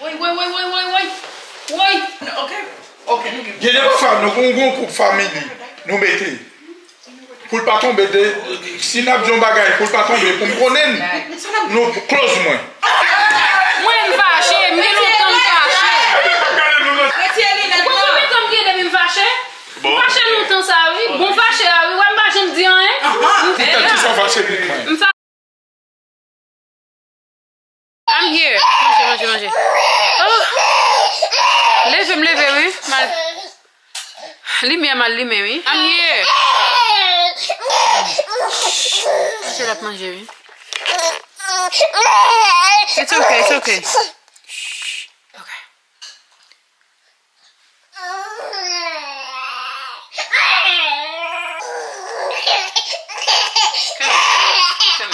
Wait. No, okay. You never found no family. No mettez. Pour pas tomber de si n'a besoin bagaille, pour pas tomber, pour me connaître. Non, close moi. Moi me vacher, mais longtemps me vacher. Vous mettez comme bien de me vacher? Bon vacher longtemps ça oui. Bon vacher oui, moi pas j'aime dire hein. Tu as qui sont vacher avec moi. I'm here. Manger. Oh. Levez, oui. Mal. Limé, oui. I'm here. Je vais manger, oui. It's okay. Shh. Okay. Come on.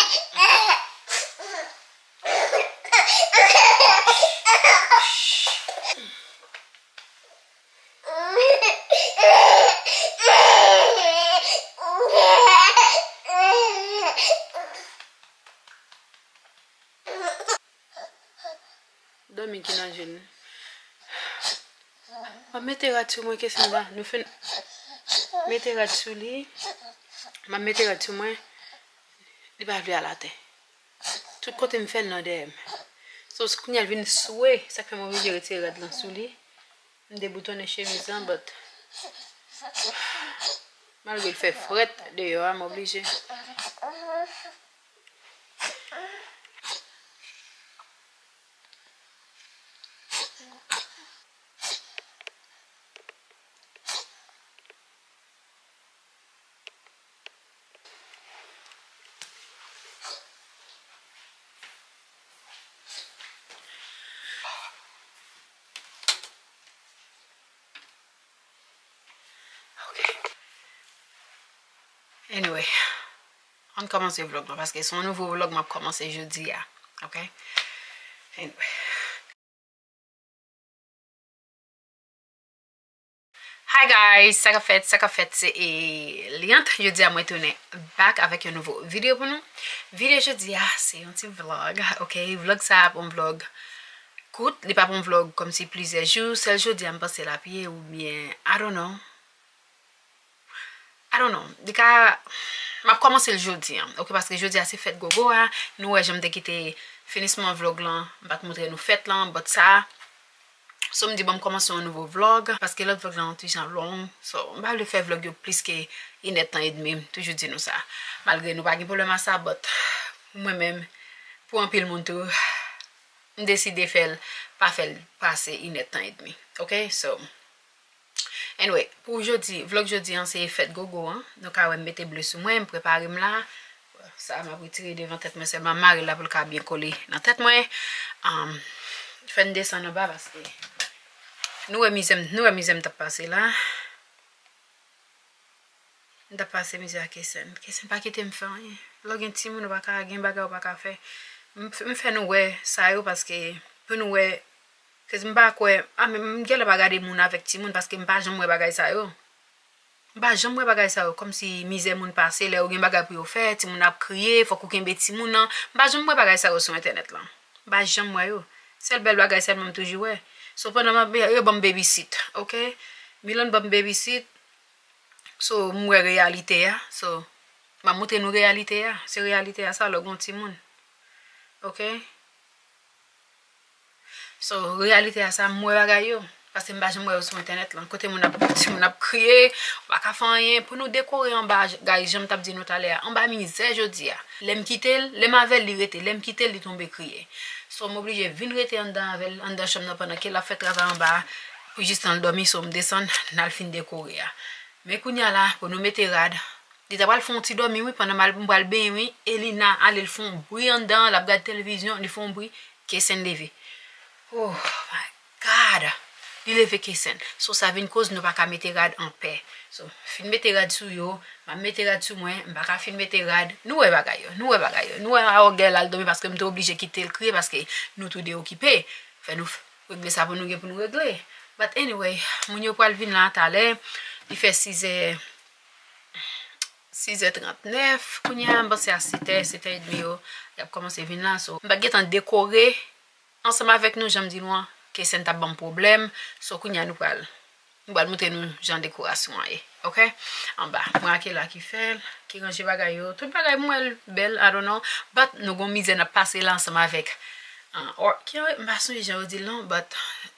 Dormi qui n'a jeune. Ma mettra sur moi qu'est-ce que nous fait mettra sur lui. Ma mettra sur moi. Il va vouloir la tête. Tout côté me fait non d'elle. Sauf que n'y a vinn souhait, ça fait mon vieux retirer dans sous lui. Des boutons chez mes ambats. Malgré il fait fret dehors, je suis obligé. Anyway, on commence le vlog parce que son nouveau vlog m'a commencé jeudi. Ok? Anyway. Hi guys, ça qu'a fait, c'est Eliant. Jeudi, à moi tourner back avec une nouvelle vidéo pour nous. Vidéo jeudi, c'est un petit vlog. Ok? Vlog ça, un vlog. Court, il n'est pas bon vlog comme si plusieurs jours. C'est le jeudi, on passe la pied ou bien, I don't know. Dika, m'a commencé le jeudi. Ok, parce que jeudi c'est fête gogo. Nous, j'aime de quitter finissement vlog là. M'bat montrer nous fête là, but ça. So, m'di bon commencer un nouveau vlog parce que l'autre vlog là toujours long. So, m'ba le faire vlog plus que il est temps et demi. Toujours dis nous ça. Malgré nous pas de problème à ça, but moi-même pour un pile mon tour, décider faire pas passer il est temps et demi. Ok, so anyway, pour jeudi, vlog jeudi, c'est fête gogo. Donc, je vais mettre bleu sur moi, je vais préparer là. Ça m'a retiré devant tête, mais c'est ma mari là pour le cas bien collé dans tête moi. Je vais descendre en bas parce que nous aimons passer là. Nous passer misère à Kesson pas quitter me faire. Log un petit monde pas gain bagarre pas faire. Me fait nous ouais ça parce que pour nous ouais parce que je ne pas regarder mon avec ti moun parce que pas jamais bagay ça yo. Pas jamais bagay ça comme si misère moun passer là ou gen bagay pour faire, ti moun a crier, faut qu'on kembe ti moun nan. Pas jamais bagay ça sur internet là. Pas jamais yo. C'est belle bagay ça même toujours ouais. So pendant yo bon babysit, OK? Milan bon babysit. So mou réalité ya. So m'a montre nou réalité ya. C'est réalité ya ça le gon ti moun. OK? So réalité à ça moi bagay yo parce que m'ba j'me sur internet là côté mon a crier pas ka faire rien pour nous décorer en bas guys j'me t'a dit nous t'aller en bas misère jodi a l'aime quitter l'aime avec li rete l'aime quitter li tomber crier so m'obligé venir rete en dedans avec en dedans chambre pendant qu'elle a fait travail en bas pour juste en dormir so me descendre n'a fin décorer mais kounya là pour nous mettre rad dit t'as pas le font ti dormir oui pendant mal m'bral bien oui Elina aller le font bruit en dedans la regarde télévision ils font bruit qu'est s'en lever. Oh my God! Il est vécu. So ça vient cause nous pas qu'à mettre rad en paix. So fin mettre rad sur yo, m'a mettre rad sur moi, m'a pas fin mettre rad. Nous est bagaille. Nous a orgueil là dormir parce que m'étais obligé quitter le crier parce que nous tout déoccupé. Fait nous régler ça pour nous régler. But anyway, mon yo pral vinn là t'aller, il fait 6h39, kounya m'penser à 7h30 yo, il a commencé vinn là so m'ba gèt en décorer. ensemble avec nous, j'aime dire loin que c'est un bon problème, so qu'on y a nous parle. Nous allons montrer nous genre décoration OK en bas moi qui là qui fait qui range bagay yo tout bagay moi belle I don't know but nous gon misé n'a passer l'ensemble avec or qui m'a sonné j'ai dit non but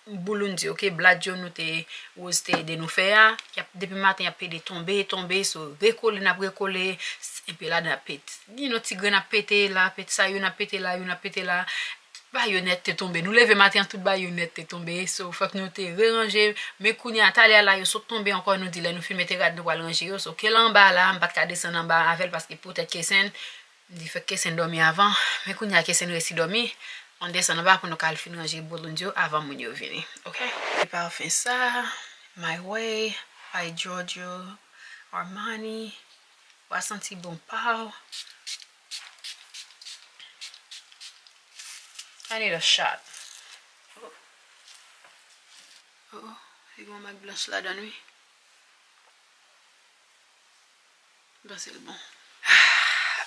bouloundi OK bladjo nous té osté de nous faire depuis matin y a pédé tomber so recoller et puis là n'a pété ni nos petits grains n'a pété là pété ça yo n'a pété là bayonnette t'est tombé nous lever matin toute bayonnette t'est tombé so faut que nous te ranger mais kouni atale là yo sont tombé encore nous dit là nous filmer rad nous pas ranger yo so que là en bas là on pas ca descendre en bas avec parce que peut-être que sen dit fait que sen dormi avant mais kouni a que sen resti dormi on descend en bas pour nous cal finir ranger bolondio avant mon yo venir OK pas faire ça my way by Giorgio Armani va sentir bon pas. I need a shot. Oh, il y a un mac blanche là dans lui. Ben c'est le bon.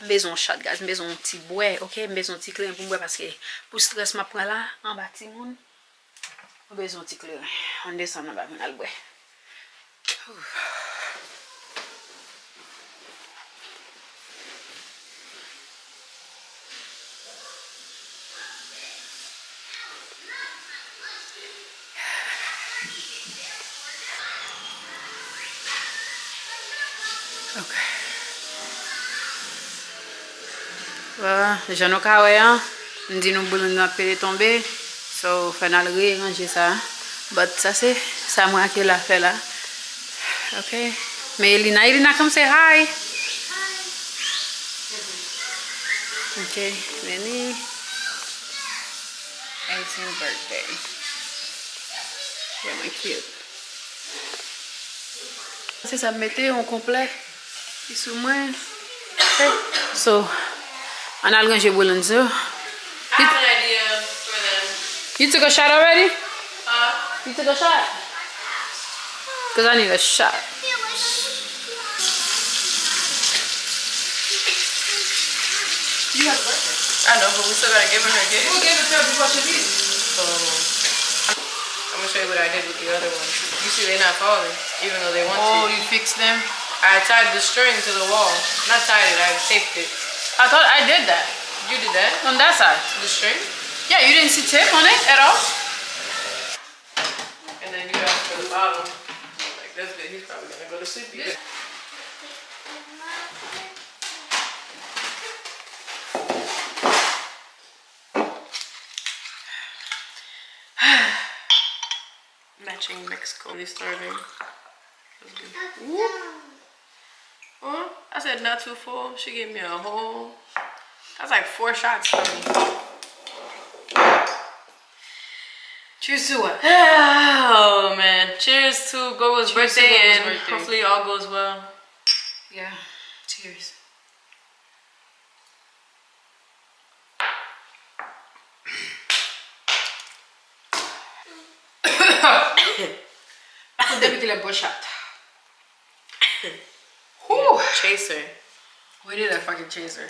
Maison shot, guys. Maison petit bois, ok? Maison petit clair pour moi parce que pour stress, ma prend là, en bas petit monde. Maison petit clair. On descend en bas, on a le bois. Je ne sais pas si je suis tombé, so je vais ranger ça. Mais ça, c'est ça que je fais là. Ok. Mais Elina, comme c'est hi. Ok. Lenny. 18th birthday. Vraiment cute. Si ça me mettait en complet, c'est sous moi. So. And I'll get you willing to. I have an idea for this. You took a shot already? You took a shot? Because I need a shot. You have breakfast. I know, but we still gotta give it her gift. We'll give it to her before she leaves. So, I'm gonna show you what I did with the other ones. You see, they're not falling, even though they want to. Oh, you fixed them? I tied the string to the wall. Not tied it, I taped it. I thought I did that. You did that? On that side? The string? Yeah, you didn't see tape on it at all? And then you got for the bottom. Like this bit, he's probably gonna go to sleep again. Matching Mexico. He's starving. That's good. Ooh. Well, I said not too full. She gave me a whole. That's like 4 shots for me. Cheers to what? Oh man! Cheers to Gogo's birthday and hopefully all goes well. Yeah. Cheers. Chaser. We did a fucking chaser.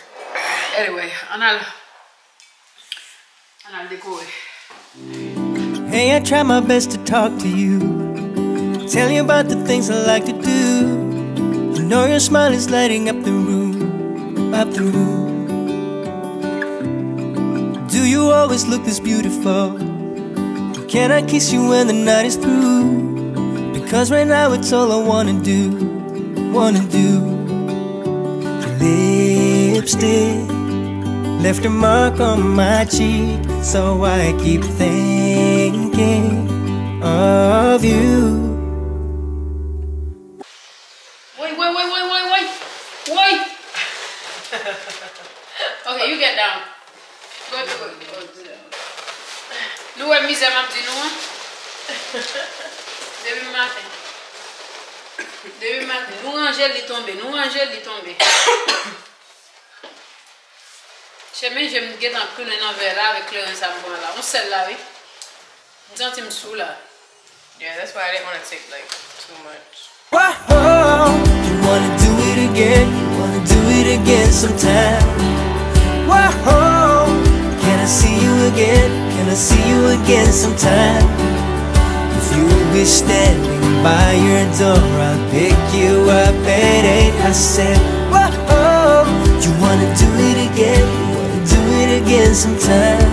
Anyway, I'll decoy. Hey, I try my best to talk to you, tell you about the things I like to do. You know your smile is lighting up the room, up the room. Do you always look this beautiful? Can I kiss you when the night is through? Because right now it's all I wanna do. Lipstick left a mark on my cheek, so I keep thinking of you. Wait. Okay, you get down. Go. Nous on mise à matin loin. Demain matin. Nous Angèle est tombée. Je me guette en plus un verre là avec le savon là. On sait là, oui. Disons que tu me saoules là. Yeah, that's why I didn't want to take like too much. Whoa, you want to do it again, sometime. Whoa, can I see you again? and I'll see you again sometime. If you'll be standing by your door, I'll pick you up at 8. I said, whoa, you wanna do it again? You wanna do it again sometime?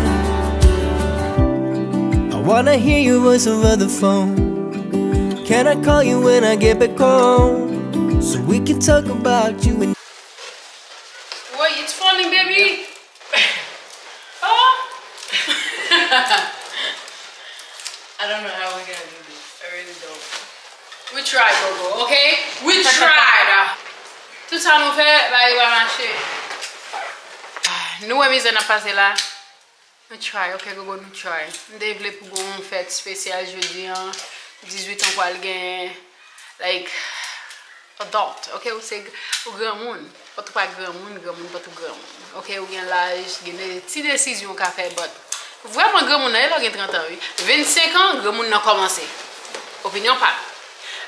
I wanna hear your voice over the phone. Can I call you when I get back home, so we can talk about you and... Wait, it's falling, baby! Oh! I don't know how we're gonna do this. I really don't. We tried, Gogo, okay? We tried! Tout ça nous fait, là, il va marcher. Nous, amis, on a passé là. We try, okay, Gogo, we try. Nous voulons pour une fête spéciale jeudi, hein? 18 ans pour quelqu'un, like adult, ok? Ou c'est grand monde, pas tout pas grand monde, pas tout grand monde, ok? Ou bien l'âge, il y a des petites décisions qu'à faire, mais vraiment grand monde, il a 30 ans, 25 ans, grand monde a commencé. Opinion pas.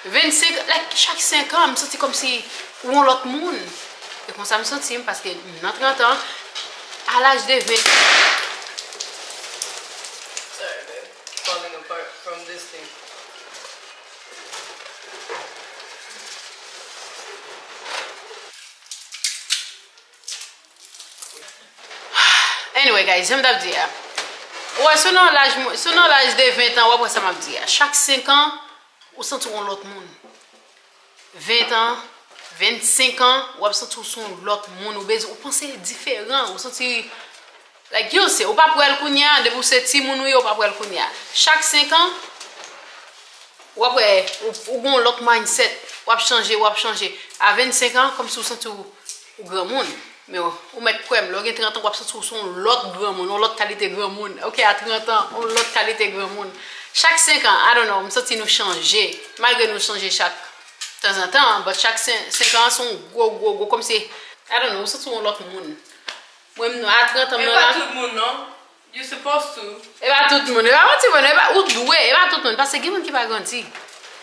25, like, chaque 5 ans, je me sentis comme si ou un autre monde. Et comme ça me sentis parce que dans 30 ans, à l'âge de 20. Sorry, babe, falling apart from this thing. Anyway guys, j'aime d'abord dire. Ouais, selon l'âge de 20 ans, ouais, ça m'a dit. Chaque 5 ans, on sent tout l'autre monde. 20 ans, 25 ans, on sent tout l'autre monde. On pense différent, on sent like yo, c'est on pas pour elle kounya, de pour ce petit monde, on pas pour elle kounya. Chaque 5 ans, on a l'autre mindset, on changer, on changer. À 25 ans, comme si on sent tout grand monde. Mais on met quoi? Lorsque 30 ans, on va se trouver sur l'autre grand monde, l'autre qualité grand monde. Ok, à 30 ans, on l'autre qualité grand monde. Chaque 5 ans, I don't know, on sent que nous changer. Malgré nous changer chaque temps en temps, mais chaque 5 ans sont go comme si, I don't know, on sent sur l'autre monde. Moi-même, à 30 ans, mais pas tout le monde, non? You supposed to. Et pas tout le monde. Et pas tout le monde. Et pas où doué. Et pas tout le monde. Parce que quelqu'un qui va grandir.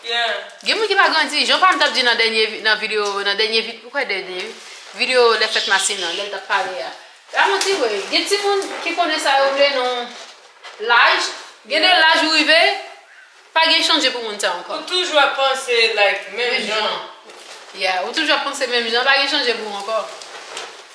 Yeah. Quelqu'un qui va grandir. Je parle d'abord dans dernière vidéo, dans dernière vidéo. Pourquoi dernière? Video left at Massina, left at Paria. I'm not sure. Get someone qui connaît ça aujourd'hui non l'âge. Get l'âge où il va. Pas de changer pour mon temps encore. Ou toujours penser like même gens. Yeah, ou toujours penser même gens. Pas de changer pour encore.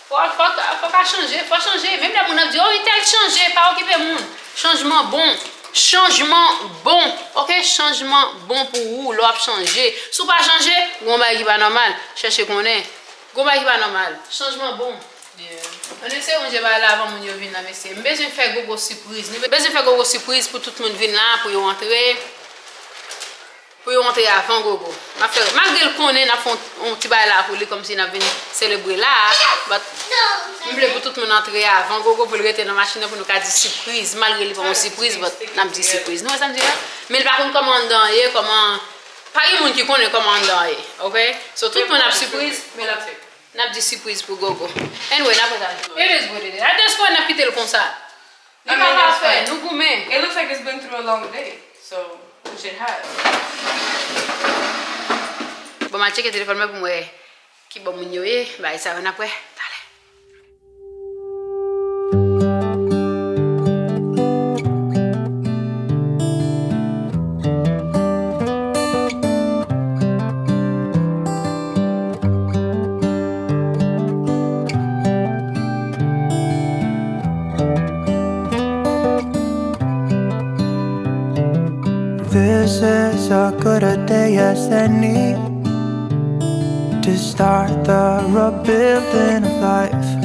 Faut pas changer, faut changer. Même la monnaie dit oh il t'a changé, pas occuper monde. Changement bon. Changement bon, ok? Changement bon pour vous, l'op changer. Si vous pas changer, on va y pas normal. Cherchez qu'on est. Comment il va normal? Changement bon. On essaie on je vais aller avant mon yo venir là monsieur. J'ai besoin faire gogo surprise. J'ai besoin faire gogo surprise pour tout le monde venir là pour y rentrer. Pour y rentrer avant gogo. M'a fait malgré le connait n'a font on petit bail là pour lui comme si n'a venir célébrer là. Mais on veut pour tout le monde entrer avant gogo pour le rester dans machine pour nous faire surprise malgré le bon surprise n'a dit surprise. Non ça me dit là. Mais par contre commandant et comment pas les gens qui connaissent comment on OK? So tout le monde a surprise mais la fait. N'a pas de surprise pour Gogo. Anyway, n'a pas ça. It is what it is. I just want to quitter le concert. Nous pas faire, nous gourmet. It looks like it's been through a long day. So, we should have. Bon, ma checker téléphone moi pour moi qui bon mon yo et bah ça on après. This is as good a day as any to start the rebuilding of life.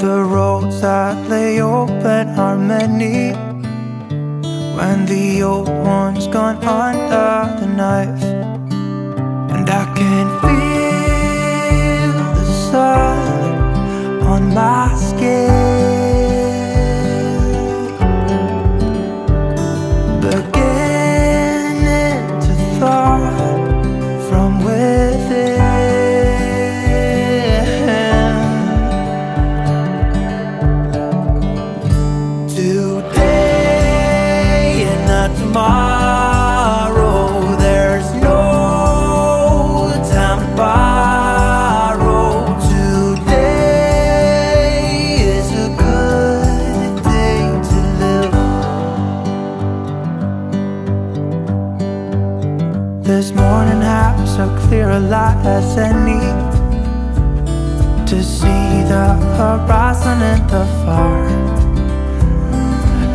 The roads that lay open are many when the old one's gone under the knife. And I can feel the sun on my skin. Tomorrow, there's no time to this morning have so clear a light as any, to see the horizon and the far.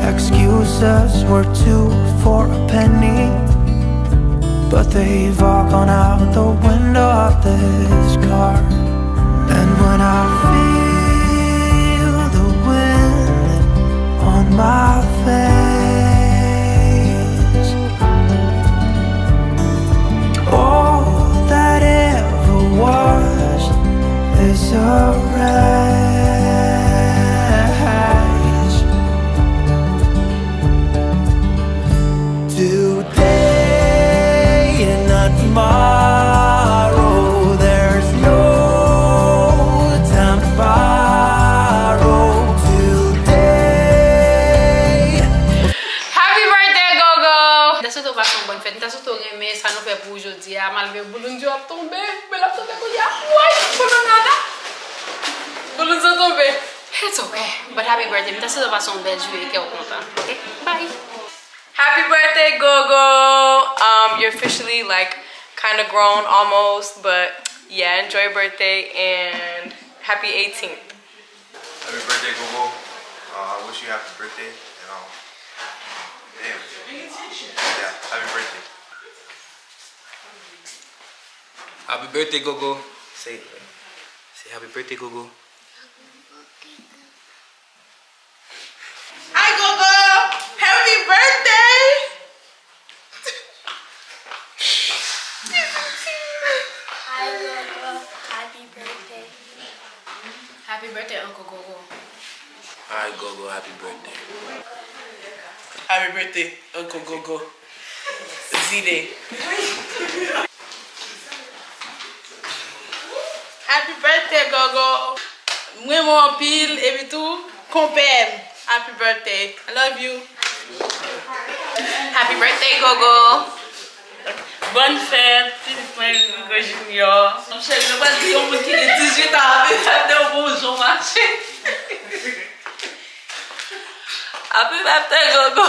Excuses were two for a penny, but they've all gone out the window of this car. And when I feel the wind on my face, all that ever was is a rage. Today and not tomorrow, there's no time to borrow. Today. Happy birthday, Gogo! That's what I'm going to do. Ça nous fait pour aujourd'hui, malgré Boulounji a tombé, mais la tombé pour dire, ouais, pour nada. Boulounji a tombé. It's okay, but happy birthday. Mais ça va son belle journée, qu'elle est contente. Okay, bye. Happy birthday, Gogo. You're officially like kind of grown almost, but yeah, enjoy your birthday and happy 18th. Happy birthday, Gogo. I wish you happy birthday. And yeah, happy birthday. Happy birthday, Gogo. Say happy birthday, Gogo. Hi, Gogo. Happy birthday. Hi, Gogo. Happy birthday. Happy birthday, Uncle Gogo. Hi, Gogo. Happy birthday. Happy birthday, Uncle Gogo. Z-Day. Happy birthday, Gogo. Moi, mon pile et tout. Compère. Happy birthday. I love you. Happy birthday, Gogo. Bonne fête. Petit Gogo Junior. Mon cher, je ne vais pas dire au bout qu'il est 18 ans. Mais ça fait bonjour, marché. Happy birthday, Gogo.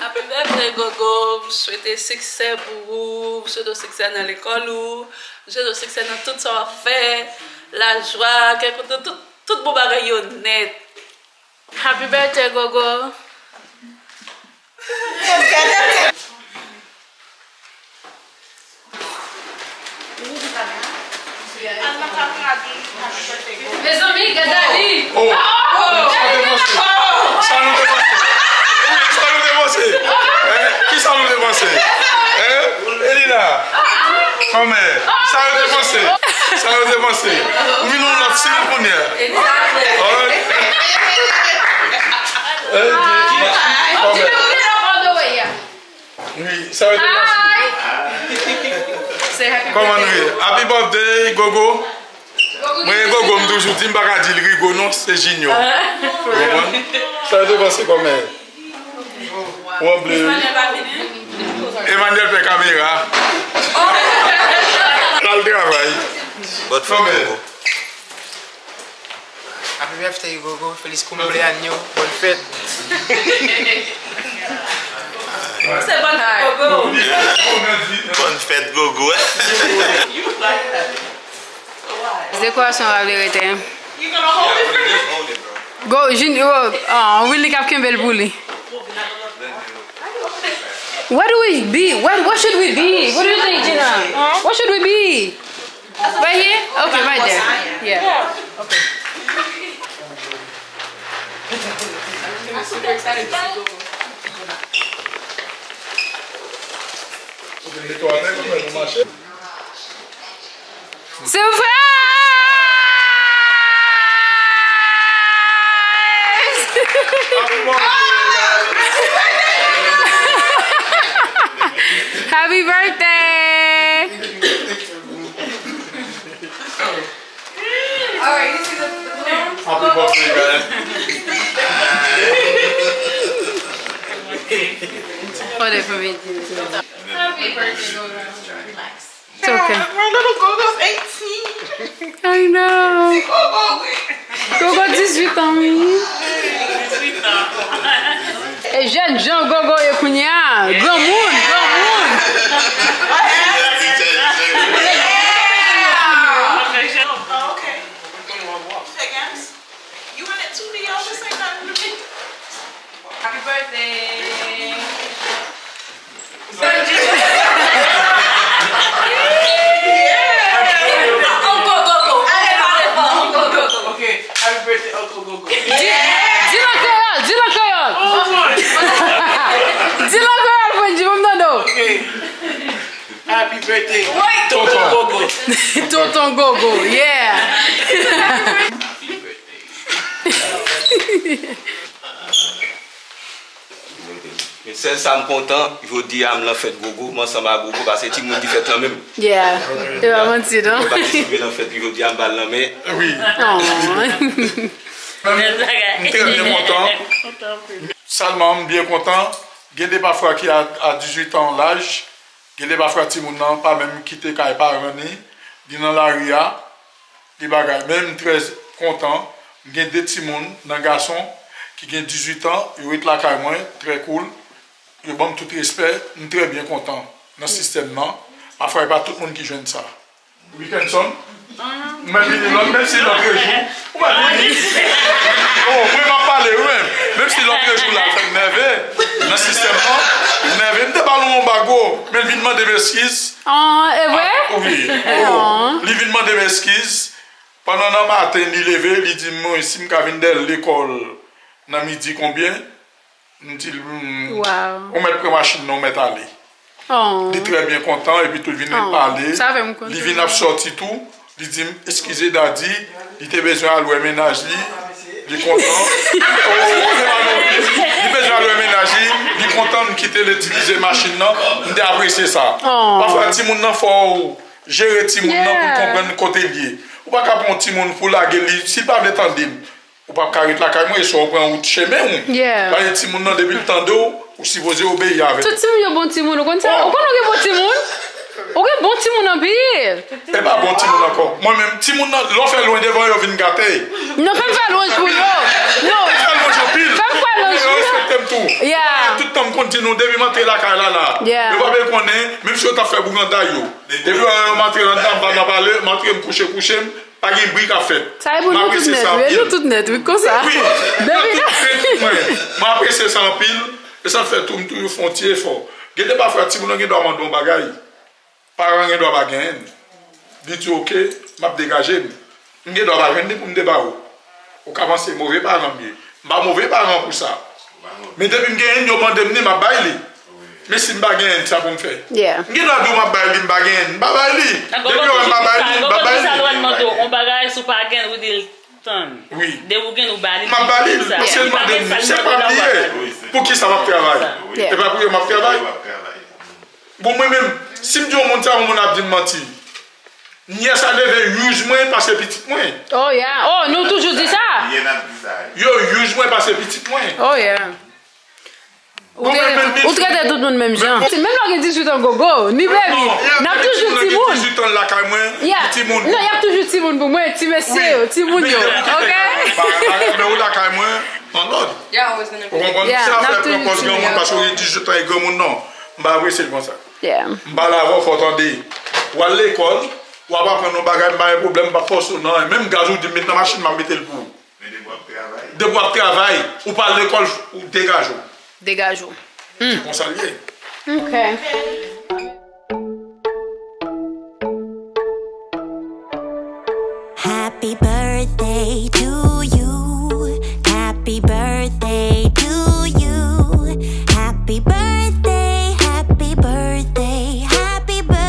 Happy birthday, Gogo. Vous souhaitez succès pour vous. Vous souhaitez succès dans l'école ou. Je le sais que c'est dans tout ce qu'on a fait, la joie, quelque chose, tout bon bagaille honnête. Happy birthday, Gogo. Les amis, Gadali. Oh, ça nous dépasse. Ça nous dépasse. Qui ça nous dépasse? Elina. Comment? Ça va dépenser. Ça va dépenser. Oui, nous on a fait le premier. Oui, ça va dépenser. Comment nous? Happy birthday, Gogo. Moi, Gogo, je me toujours dit, je ne vais pas dire Rigo, non, c'est Junior. Ça va dépenser quand même. On bleu. Emmanuel fait caméra. But for me. Happy birthday, Gogo. Feliz cumpleaños. Bonne fête. C'est bonne fête, Gogo. Bonne fête, Gogo. Décoration à la vérité. Go, Junior. Willy Capkimbel Bully. What do we be? What should we be? What do you think, Gina? Huh? What should we be? Right here? Okay, right there. Yeah. Okay. I'm super excited to go. Surprise! Happy birthday! Alright, you see the parents? Happy birthday, guys. Hold it for me. Happy birthday, Gogo. Relax. It's okay. My little Gogo's 18. I know. Gogo 18 ans, oui. 18 ans. Et jeune Jean Gogo et Kounia. Grand monde, grand monde. Happy birthday! Okay, happy birthday, Uncle Gogo. Happy birthday, Tonton Gogo. Tonton Gogo, yeah. Happy birthday. Et c'est ça, je suis content. Je vous dis, je fais Gogo, je suis Gogo, parce que tout le monde fait la même. Yeah, tu vas mentir, non? Je vous dis, je balle la main. Oui. Je suis bien content. Salman, je suis bien content. Il y a des bafras qui ont 18 ans l'âge. Il y a des bafras qui n'ont pas même quitté quand ils ne sont pas revenus. Ils sont dans la rue. Même très content. Il y a des petits garçons qui ont 18 ans. Ils sont là avec moi. Très cool. Ils ont tout respect. Nous sommes très bien contents dans ce système. Parfois, il n'y a pas tout le monde qui joue ça. Wilkinson, même si l'entrée joue. Même si l'entrée joue là, c'est nerveux. Dans ce système, nerveux. Nous ne parlons pas de bagot, mais nous demandons des excuses. Ah, c'est vrai? Oui. Nous demandons des excuses. Pendant la matin, il est levé, il dit moi, si je viens de l'école, à midi combien? Il dit on met la machine, on met à l'aise. Il est très bien content et puis tout le monde parler. Il vient sortir tout. Il dit excusez Daddy, il a besoin de louer ménage. Il est content. Il a besoin de louer ménage. Il est content de quitter l'utiliser machine. Il apprécie ça. Parfois, il faut gérer les gens pour comprendre le côté lié. Ou pas prendre les gens pour la gueule. S'il ne veut pas l'étendre, ou pas carrer la caille, il faut prendre un chemin. Les gens depuis le temps d'eau. Ou si vous obéissez avec. Tout le monde est bon, tout le monde est bon. Vous avez bon timon en pire. Et pas bon timon encore. Moi-même, timon, l'on fait loin devant et on vient gâter. Non, fais pas loin pour vous. Non, fais pas loin pour vous. Fais pas loin pour vous. Respectez tout. Tout le temps, continue. Depuis monter la caille là. Je ne vais pas qu'on est, même si on t'a fait Bouganda. Depuis monter la dame, on va parler, monter me coucher, coucher. Pas une brique à faire. Ça est pour nous tout net. Oui, nous tout net. Oui, comme ça. Oui, après, c'est sans pile. Et ça fait tout le frontier fort. Il n'y a pas de gens qui dorment dans les bagages. Parents ne doivent pas gagner. Ils disent ok, je vais dégager. Ils ne doivent pas gagner pour me débarrasser. Ils commencent à mauvais parents. Je ne suis pas mauvais parents pour ça. Mais depuis que je gagne, je vais me débarrasser. Mais si je ne gagne, ça va me faire. Je ne dois pas gagner. Je ne dois pas gagner. Oui. C'est pas lié. Pour qui ça va travailler? Et pas pour qui ça va travailler? Pour moi-même, si je dis au monde ça, on a dit mentir. Il y a ça devait use moins parce que petit moins. Oh yeah. Oh, nous toujours dit ça. Yo use moins parce que petit moins. Oh yeah. Ou traitez tout le monde même genre. Même quand on dit 18 ans gogo, ni baby. On a toujours dit monde. 18 ans là quand moi, petit monde. Non, il y a toujours petit monde pour moi, petit monsieur, petit monde yo. OK. Mais on là quand moi, en ordre. Yeah, always gonna be. On comprend ça fait propose grand monde parce que 18 ans grand monde non. Bah oui, c'est comme ça. Yeah. Bah là, il faut attendre. Ou à l'école, ou à prendre nos bagages, pas de problème, pas de force. Non, même gazou, de mettre la machine, m'a mettre le bout. Mais de boire travail. Ou pas l'école, ou dégageons. Dégageons. On s'allie. Ok. Happy birthday to you. Happy birthday to you. Happy birthday. Happy birthday, happy birthday, happy birthday.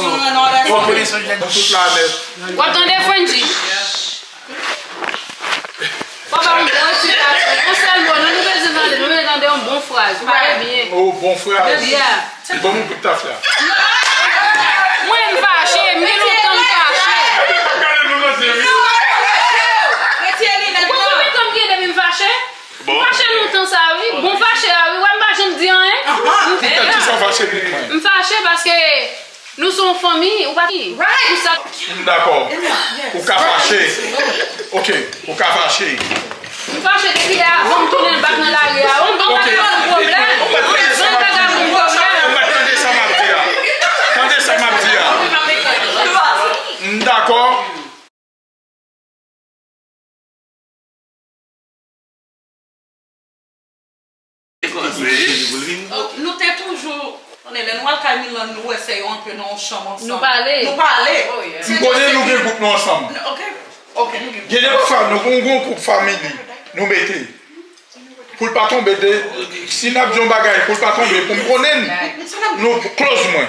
you and all that stuff. What on their friends? Oh, bon frère. C'est bon pour ta frère. Moi, je me fâche, mais longtemps me fâche. Bon fâche longtemps ça, oui. Bon fâche, oui. Je me dis rien. Je me fâche parce que nous sommes famille. D'accord. Pour qu'à fâcher. Ok, pour qu'à fâcher. Je fâche depuis là, on me tourne le bac dans l'arrière. On ne va pas faire de problème. D'accord. Nous t'es toujours. On est les noirs Camille, nous essayons que nous ensemble. Nous parler. Nous parler. Nous connaissons nous groupes ensemble. Ok. Ok. J'ai des femmes, nous avons un groupe famille. Nous mettez. Pour pas tomber de. Si nous avons bagaille, pour pas tomber. Pour nous connaître. Nous close moins.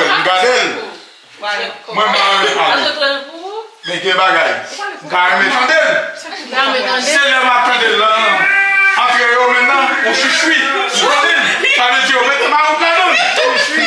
regardez. Moi, mais quel bagage? C'est le matin de l'an. Après, maintenant, on se suit. Ça veut dire, on va au canon. On se suit.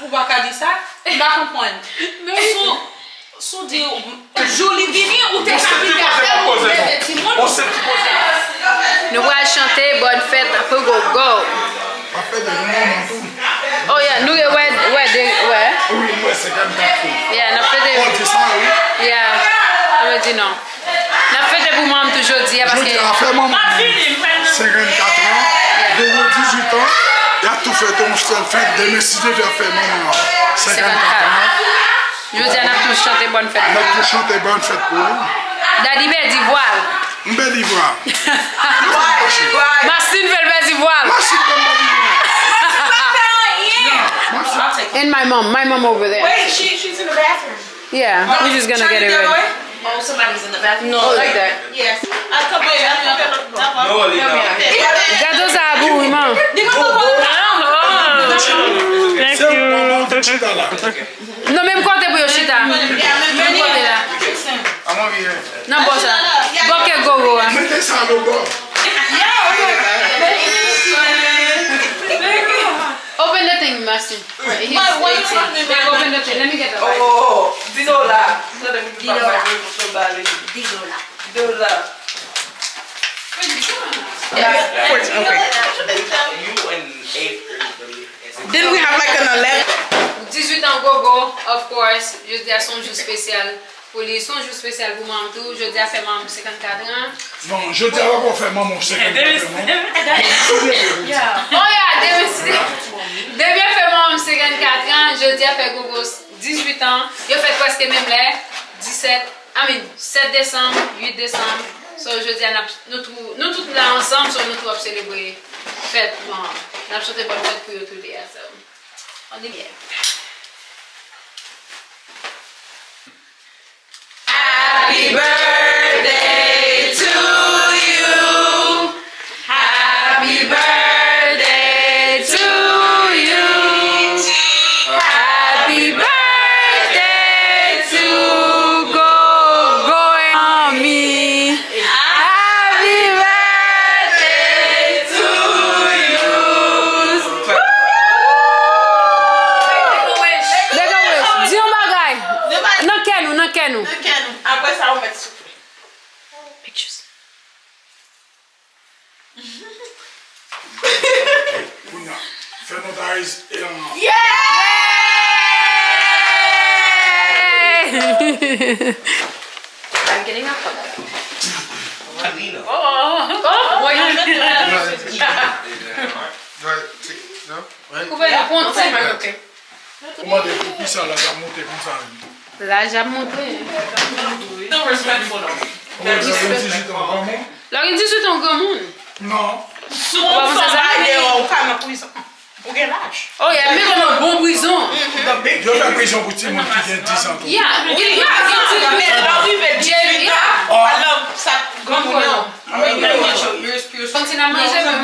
Vous pouvez pas dire ça. Vous pas comprendre. Mais sous des jolies vignes ou des capitales. On s'est posé. Nous allons chanter bonne fête à Pogo Go. Oh yeah, nous where where? Yeah, n'a fait des. Yeah, on me dit non. N'a fait des boumans toujours dire parce que. A fait maman. 54 ans, 18 ans, il a tout fait ton seul fait de décider de faire maman. 54 ans. Je dis on a tous chanté bonne fête. On a tous chanté bonne fête pour nous. Daddy belle d'Ivoire. Belle d'Ivoire. Marcine belle d'Ivoire. And my mom over there. Wait, she's in the bathroom. Yeah, we're just gonna get it ready. Oh, somebody's in the bathroom. No, like that. Yes. I'll come with you. No, no. No, même côté pour Yoshita. Non, bon ça. Bon que go. Mettez ça au go. Open the thing, Master. Wait, open the thing. Let me get the light. Oh, Didola. Didola. You and 8. Didn't we have like an 11? 18 ans gogo, of course, je dis à son jour spécial pour lui, son jour spécial pour maman tout, je dis à faire maman 54 ans. Non, je dis à pas faire maman 54 ans. Yeah. Oh yeah, de bien faire maman 54 ans, je dis à faire gogo 18 ans, je fais presque même là, 7 décembre, 8 décembre. So je dis à nous tous là ensemble, so nous tous célébrer fête maman. Nous chanter bonne fête pour eux tous les ensemble. On est bien. Happy birthday to you. Happy birthday to you. Happy birthday to Gogo and me. Happy birthday to you. Dis-moi, guy. Non, après ça, on va te souffler. Pictures. I'm getting up on that. Oh, là, j'ai monté. Non, je suis pas du bon homme. L'heure 18 ans, grand monde. Non. Souvent, on va en prison. On gagne l'âge. Oh, il y a même un bon prison. Il y a la prison pour tout le monde qui vient 10 ans. Yeah, il y a un petit peu. Alors, ça, grand monde. Il y a des choses. Quand il a mangé, il va me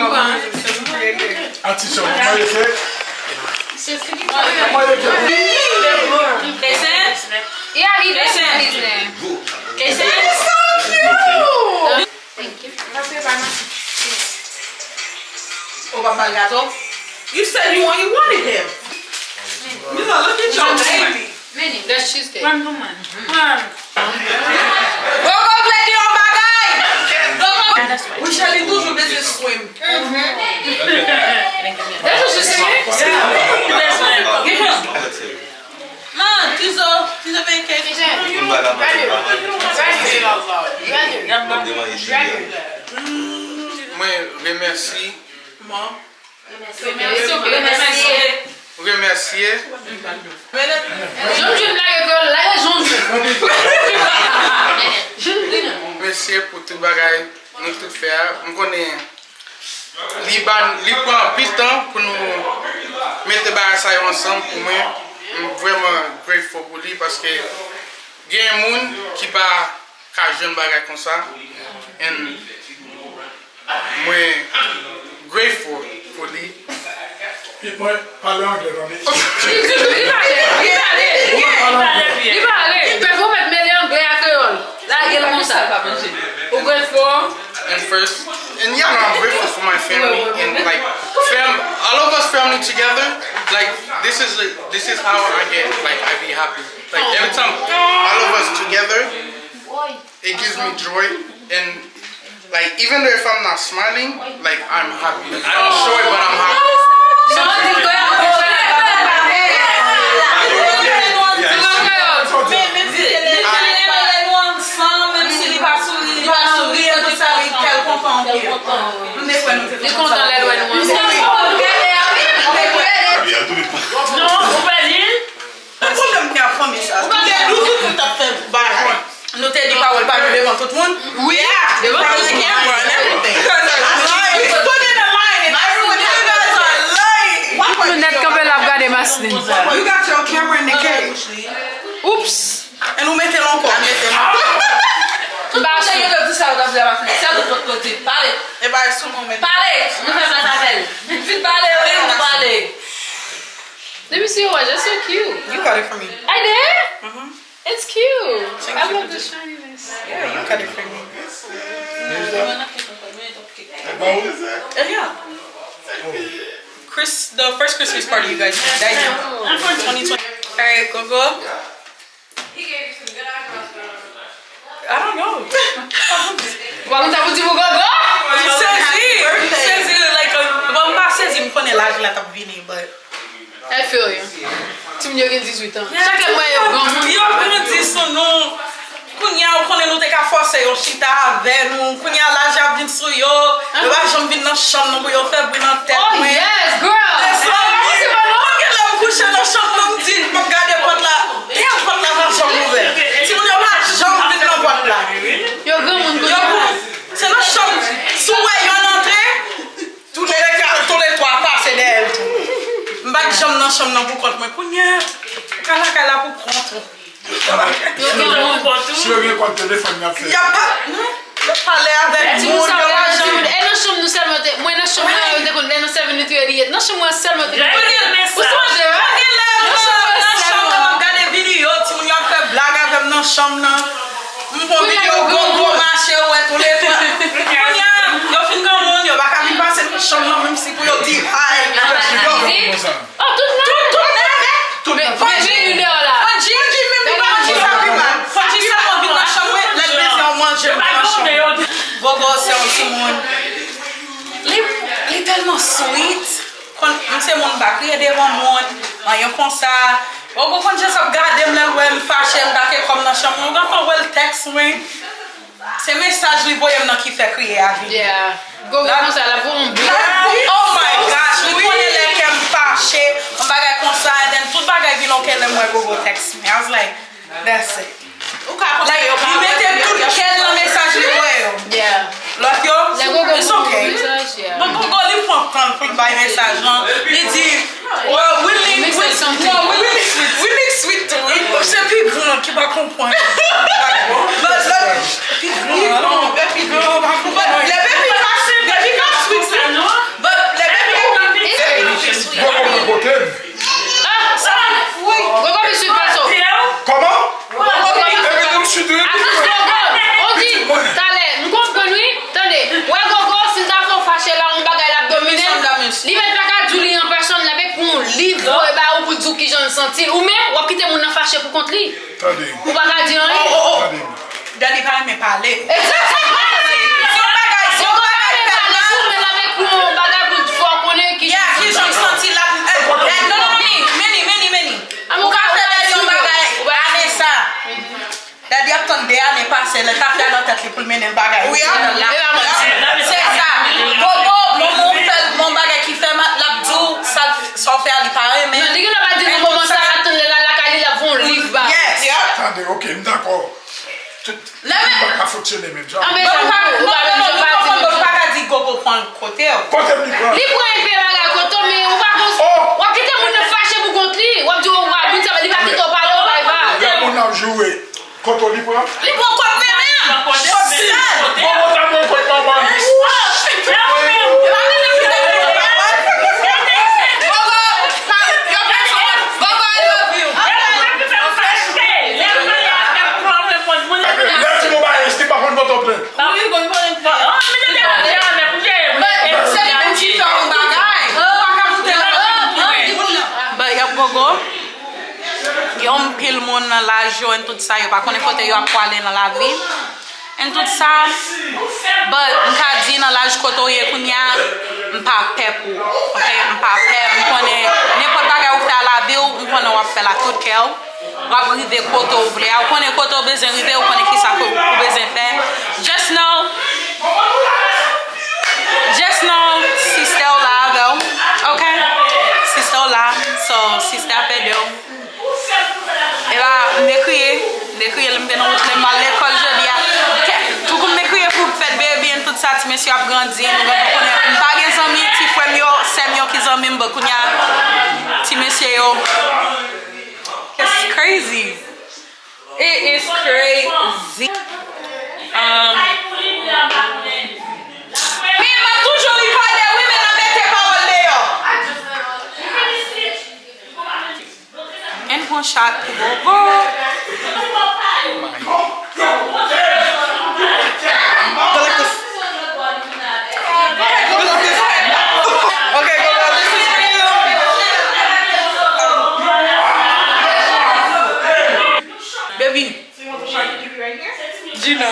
attention, vous m'avez fait. C'est Philippe. Yeah, he does his name. It's so cute! Thank you. Oh, my gato. You said you wanted him. You know, look at your baby. Mini, that's cheesecake. One woman. Go go play the old bagay. Go go. We shall lose your business swim. That's what she said. That's what man, she's a pancake. You don't want to I'm vraiment grateful pour lui parce que il y a des gens qui ne peuvent pas faire comme ça. Et moi, grateful pour lui. Il peut parler anglais. Il peut parler anglais à créole. Là, il y a comme ça. I'm grateful. And first, and yeah, I'm grateful for my family and like all of us family together. Like this is how I get like I be happy. Like every time all of us together, it gives me joy and like even though if I'm not smiling, like I'm happy. I don't show it, but I'm happy. You got your camera in the cage. Oops. And who made it long for? I made it long. Bah, j'ai eu le tout ça au gaz de la fenêtre. C'est de votre côté. Parlez. Et bah, ils sont mon maître. Parlez. Nous faisons la table. Vite parlez. Vous parlez. Let me see your watch. That's so cute. You got it for me. I did? It's cute. I love the shininess. Yeah, you got it for me. And yeah. The first Christmas party you guys did. That year. I'm from 2020. Alright, Gogo. He gave you some good eyebrows, bro. I don't know. Why would you go Gogo? You said it. You said it like a. Well, my says you put it large like a beanie, but. I feel you. victime you against this with them. Chaque fois il y a un petit son non. Kunya on connaît nous t'es qu'à forcer on chita avec nous. Kunya là j'ai bien sur yo. Le va jamais venir dans chambre pour yo faire brûler en tête. Oh yes girl. C'est ça. On que là coucher dans chambre me dit pour garder porte là. Et on porte là dans chambre ouverte. Si on n'a pas chambre venir dans porte là. Yo grand monde. Yo c'est la chambre sous voyant entrer. Tous les trois passent d'elle tout. Chambre nan pour compte moi kounya kala pour compte je veux bien compte téléphone n'a fait il y a pas je parlais avec mon chambre et non chambre nous seulement moi non chambre de compte non seulement nous tu non chambre seulement tu vous savez la chambre regarder vidéo tu on y a fait blague avec non chambre là on prend vidéo go marcher ouais tous les trois yo fin comme on yo pas capable passer dans chambre même si pour yo dire tellement sweet quand c'est mon bakri devant moi mayon comme ça on quand je ça regarder me ouais me fâcher me taquer comme dans chambre on quand on le texte oui c'est message lui voyez me qui fait crier à vie yeah go comme ça la bombe oh my gosh we connait les qu'elle me fâcher on bagay comme ça et then tout bagay qui l'on qu'elle moi go text me I was like that's it ou quand là yo mettez tout quel message lui voyez yeah l'autre yo it's okay but go from by message non il dit well we mix with too c'est plus grand qui va comprendre ou même ou quitter mon fâché pour contre lui ou pas dire rien d'aller pas me parler okay, d'accord. Là même fonctionner même genre. Mais pas dire gogo prendre côté. Côté lui prend. Lui prend un bagage côté mais on va on quitter mon fâché pour contre lui. On dit on va lui ça va dire pas quitter parler on va. On a joué. Quand on lui prend. Lui prend quoi même. Côté c'est. On va mon côté pas mal. Pile monde dans la joie et tout ça yo pas connait côté yo a aller dans la ville et tout ça but on ka dit dans l'âge côté yo kounya on pas peur pour OK on pas peur on connait n'importe bagay ou faire la ville on connait on faire la tout cœur on va arriver côté ou blé on connait côté besoin arriver on connait qui ça pour besoin faire just know sister love OK sister love so sister pedo et là, m'écrier le m'bé dans route mal l'école jodi. Tout comme m'écrier pour faire bébé tout ça, ti monsieur a grandi, on va connait pas des amis, ti frère yo, sœur yo qui zanmi m'bakounya. Ti monsieur yo. It's crazy. It is crazy. Shot to go. Okay, go. Baby, do you want the party to be right here? Gina.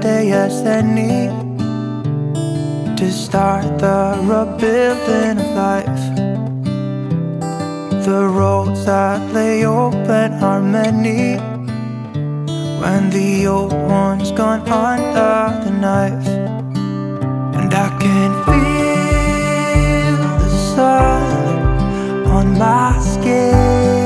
botellas they need to start the rebuilding of life. The roads that lay open are many when the old one's gone under the knife. And I can feel the sun on my skin.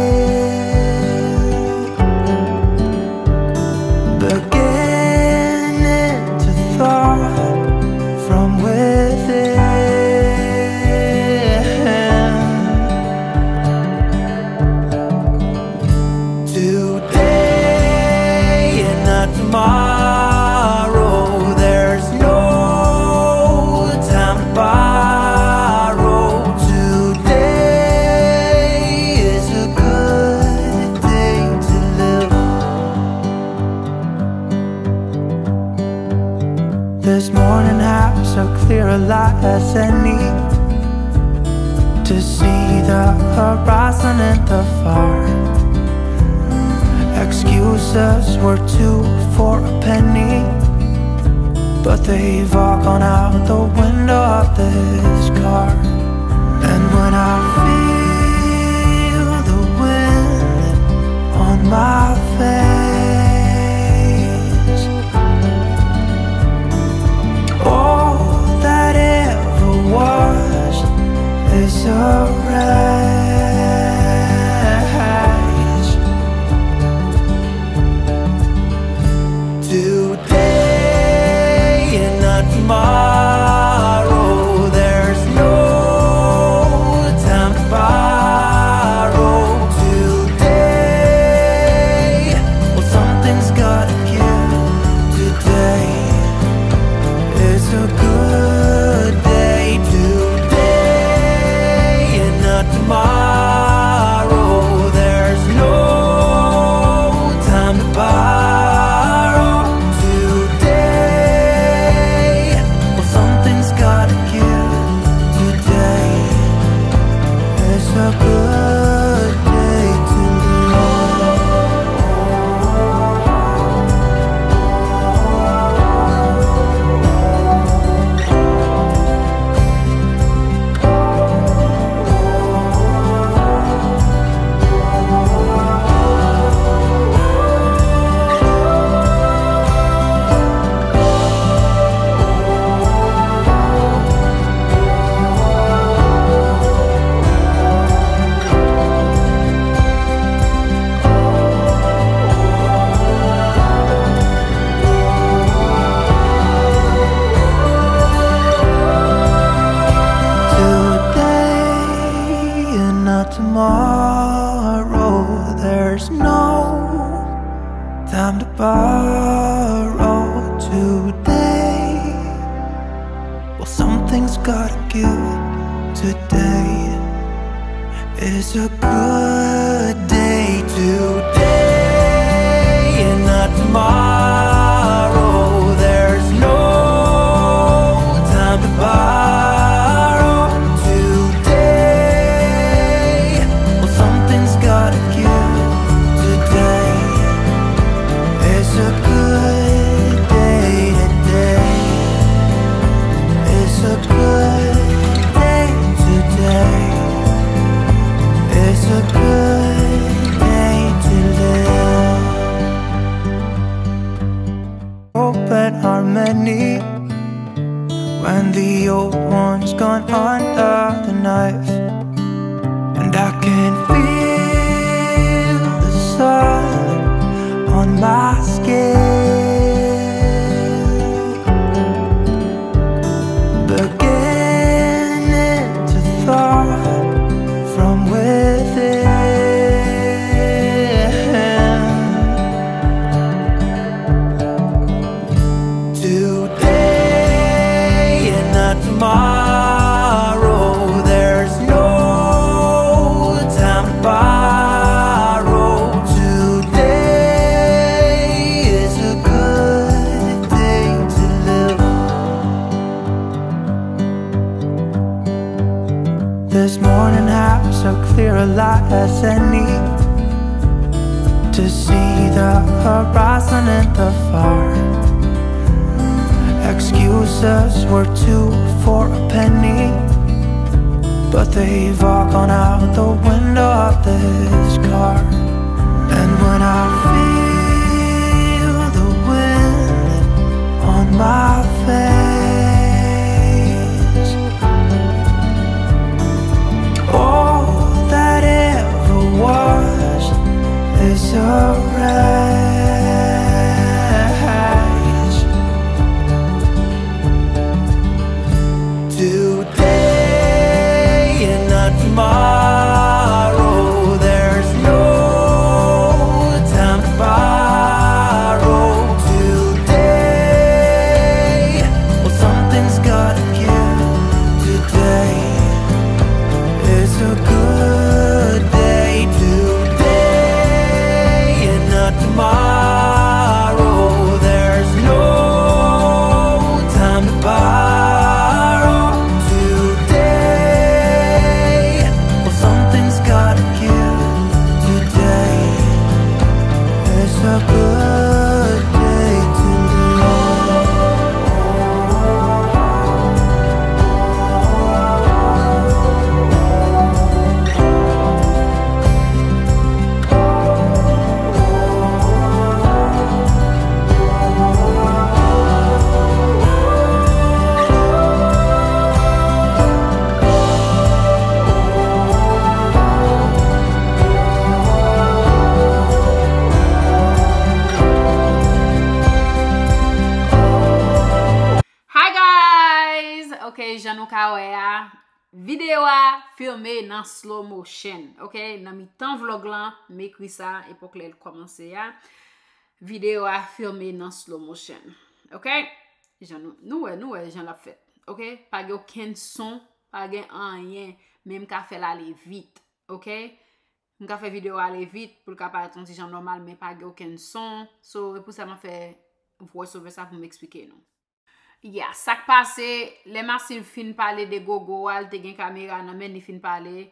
This morning has so clear a light as any to see the horizon and the far. Excuses were 2 for a penny, but they've all gone out the window of this car. And when I feel the wind on my face, it's alright. Today and not tomorrow. Tomorrow, there's no time to borrow. Today, well, something's gotta give. Today is a good day. Today and not tomorrow, there's no time to borrow. Many when the old one's gone under the knife. And I can feel the sun on my skin, beginning to thaw from within. This morning has so clear a light as any to see the horizon and the far. promises were two for a penny, but they've all gone out the window of this car. And when I feel the wind on my face, all that ever was is a wreck. Tomorrow, there's no time to borrow. Today, well, something's gotta give. Today is a good day. Today and not tomorrow. Video a filmé dans slow motion, ok? Nan mi tan vlog lan, m'écrit ça et pour que elle commence ya. Video a filmé dans slow motion, ok? Nous j'en la fait, ok? Pas aucun son, pas rien, même ka fait aller vite, ok? M'ka fait vidéo aller vite pour ka paraître un petit genre normal mais pas aucun son. So pour ça m'a fait voice over ça pour m'expliquer non. Yeah, ça qui passe, les Marcel fin parler de gogo, al te gen caméra nan men li fin parler.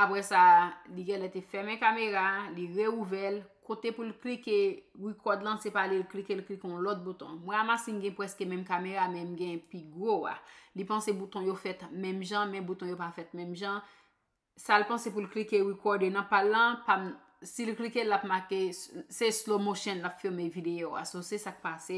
Après ça, li gel te ferme caméra, li réouvel, côté pour le cliquer, record lan se parler, le cliquer on l'autre bouton. Moi Marcel gen presque même caméra, même gen pi gros. Li pense bouton yo fait même jan, mais bouton yo pas fait même jan. Ça le pense pour le cliquer record nan parlant, pa si le cliquer la marqué c'est slow motion la filmer vidéo. So c'est ça qui passe.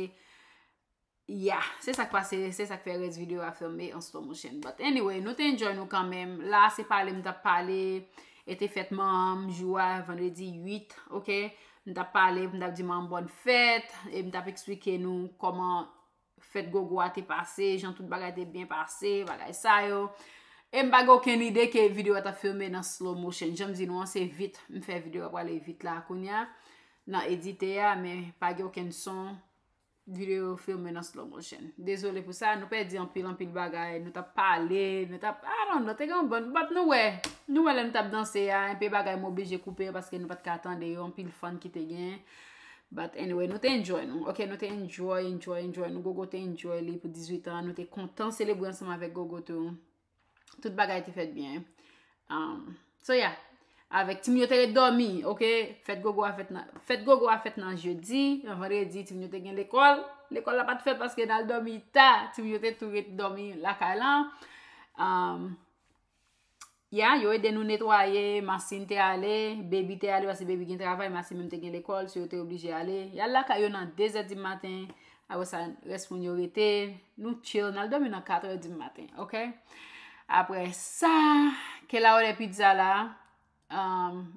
Yeah, c'est ça qui passe, c'est ça qui fait cette vidéo à filmer en slow motion. But anyway, nous t'enjoy nous quand même. Là, c'est parler, m'ta parlé, était fête mam, joie, vendredi 8, ok? M'ta parlé, m'ta dit mam bonne fête, et m'ta expliqué nous comment fête gogo a été passé, j'en tout bagay était bien passé, bagay ça yo. Et m'pa aucune idée que vidéo a filmé dans slow motion. J'aime dire non, c'est vite, m'fait vidéo pour aller vite là, kounya. Nan édité ya, mais pas aucun son. Vidéo filmé dans slow motion. Désolé pour ça, nous pas dit en pile bagaille, nous t'a parlé, nous t'a ah non, t'es grand bonne, but nous elle nous t'a danser un peu bagaille m'obligé couper parce que nous pas qu'attendre en pile fun qui te gain. But anyway, nous t'enjoy nous. OK, nous t'enjoy nous gogo t'enjoy li pour 18 ans, nous t'es content célébrer ensemble avec gogo tout. Toute bagaille t'est faite bien. So yeah, avec Timio t'es dormi, ok? Fête gogo a fait nan jeudi, vendredi Timio t'es gen l'école. L'école la pas fait parce que dans dormi tard, Timio t'es tout dormi la calan. Ya, yeah, yo aide nous nettoyer, Massine t'es allé, baby t'es allé parce que baby gen travail, Massine même t'es gen l'école, so yo t'es obligé aller. Ya la ka yo nan 2h du matin, après ça reste pour nous rete, nous chill, nan dormi nan 4h du matin, ok? Après ça, que la hora pizza là.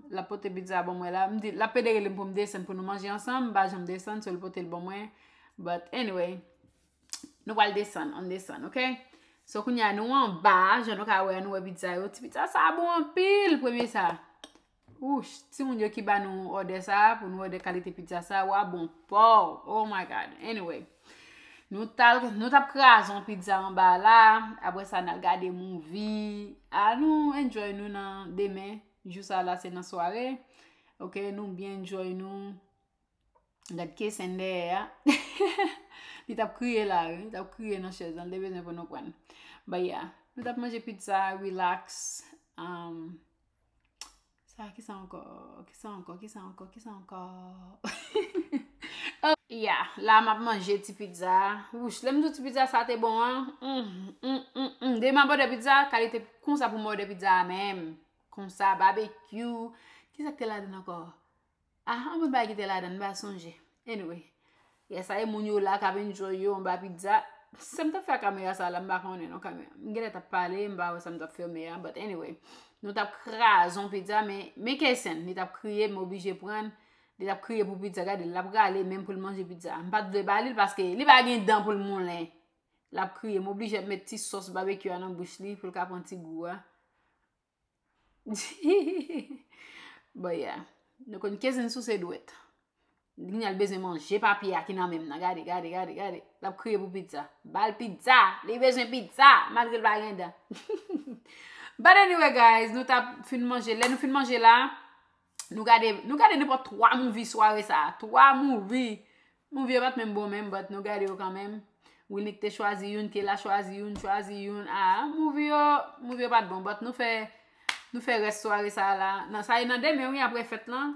La pote pizza bon moi là m'di la pédère le pour me descendre pour nous manger ensemble bah j'aime descendre sur le pote le bon moi but anyway nous va descendre on descend OK so kounya nous en bas je nous ka wè nous pizza ça bon en pile premier ça ouch si moun yo ki ba nous order ça pour nous order qualité pizza ça wa bon pauvre oh my god anyway nous t'a crason pizza en bas là après ça n'a regarder movie ah nous enjoy nous nan demain juste à la c'est dans soirée OK nous bien enjoy nous that case and there il t'a crié là il t'a crié dans chaise dans les besoin pour nous prendre bah yeah nous t'a manger pizza relax ça qui ça encore Ya, la m'a mangé ti pizza. Ouch, l'aime tout pizza ça t'es bon hein. Demain bon de pizza, qualité comme ça pour moi de pizza même. Comme ça barbecue. Qui ça que là dedans encore? Ah, on peut pas quitter là dedans, pas songer. Anyway. Ya ça est mon yo là qu'a enjoy yo on ba pizza. Ça me t'a fait caméra ça là, m'a connait non caméra. M'gèle t'a parler, m'a ça me t'a filmer, but anyway. Nous t'a crason pizza mais qu'est-ce ni t'a crier m'obligé prendre. Il a crié pour pizza, il a bralé même pour manger pizza. Je ne pas de balil parce que il va gagner dedans pour le monde. Il a crié, m'oblige à mettre petite sauce barbecue dans la bouche pour qu'il ait un petit goût. Bon, yeah. Donc, on a 15 sous ses douettes. Il a besoin de manger papier qui n'a même. Regardez. Il a crié pour pizza. Bal pizza. Il a besoin de pizza. Malgré le bagage dedans. But anyway, guys, nous avons fini de manger là. Nous finissons de manger là. Nous gardons n'importe 3 movies soirée ça, 3 movies. Movies pas même bon même, but nous gardons quand même. Ou nique te choisi une, que la choisi une. Ah, movies pas bon, but nous fait reste soirée ça là. Dans ça dans demain oui après fête là,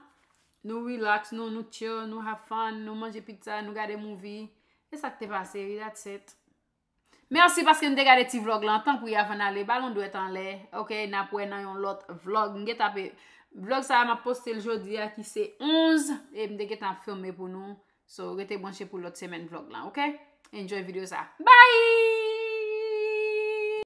nous relax, nous chill, nous have fun, nous manger pizza, nous garder movie. Et ça t'est passé, that's it. Merci parce que nous regardé ti vlog longtemps pour y avant aller ballon doit en l'air. OK, n'a pour dans l'autre vlog, nous taper vlog ça m'a posté le jeudi à qui c'est 11 et me dégage en filmer pour nous. So restez branchés pour l'autre semaine vlog là, OK? Enjoy vidéo ça. Bye.